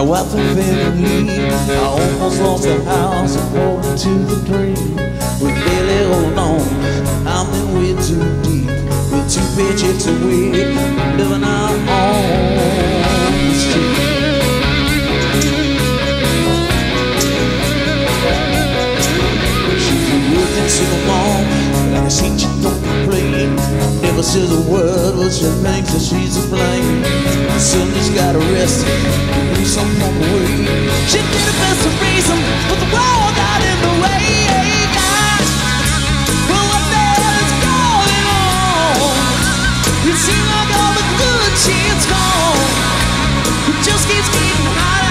and I wept a bit of need. I almost lost the house according to the dream. But barely hold on, I'm in way too deep. With two paychecks a week, living out on the street. She's been working so long, like I seen she don't complain. Never says a word, but she thinks that she's to blame. Somebody's got arrested, do something on the way. She did it best to raise him, but the world got in the way. Well, what the hell is going on? It seems like all the good shit's gone. It just keeps getting hot. It's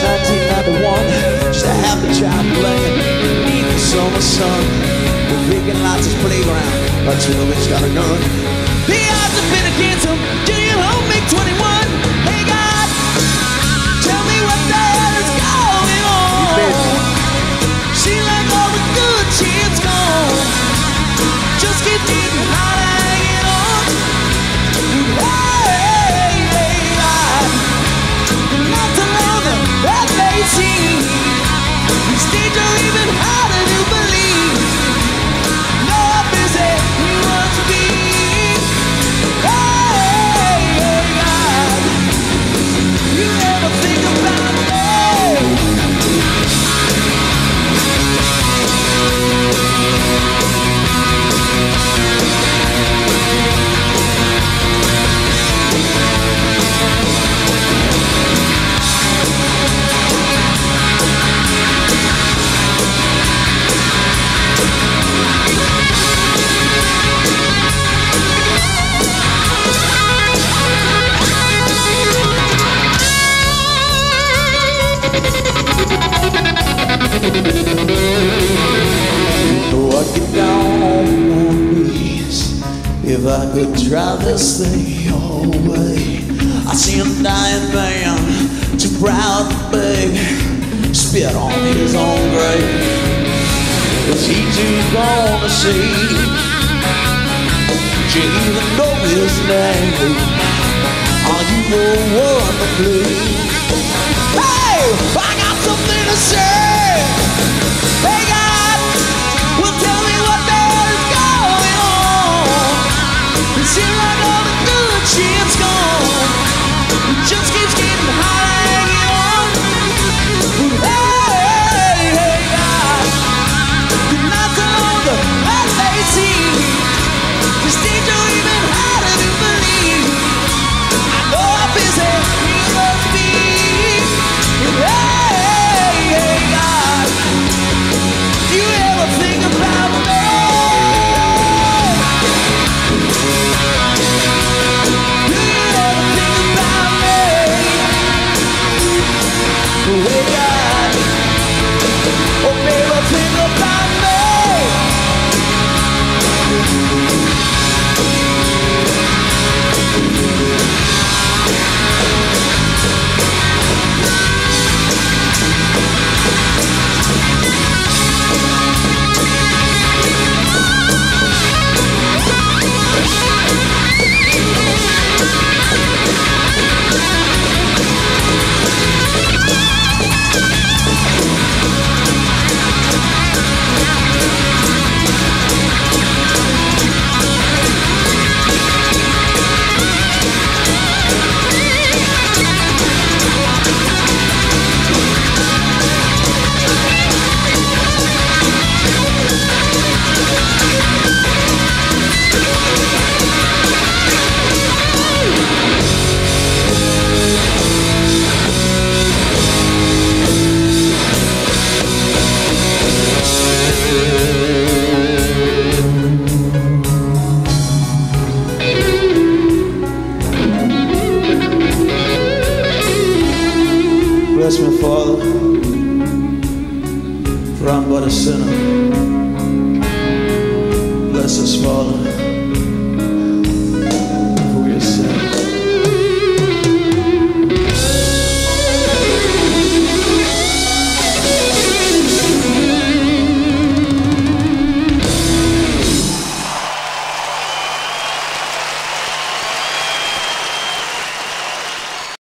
1991, just a happy child playing beneath the summer sun. We're picking lots of playground, but you know it's got a gun. The odds have been against him, junior home make 21. Hey God, tell me what the hell is going on. She like all the good shit's gone. Just keep getting hot and hanging on. These days are even harder to believe. No up is it we want to be. Hey, hey God, you ever think about if I could drive this thing all the way? I see a dying man, too proud to beg, spit on his own grave. Is he too gone to see? Did you even know his name? Are you the one to please? Hey, I got something to say. Hey God, well tell me what the hell is going on. It seems like all the good shit's gone. It just keeps getting hot and hanging on. Hey, hey God, you're not the longer as they seem. These days are even harder to believe. I know how busy we must be. Hey, hey God, do you ever think about me? Bless me, Father, for I'm but a sinner. Bless us, Father.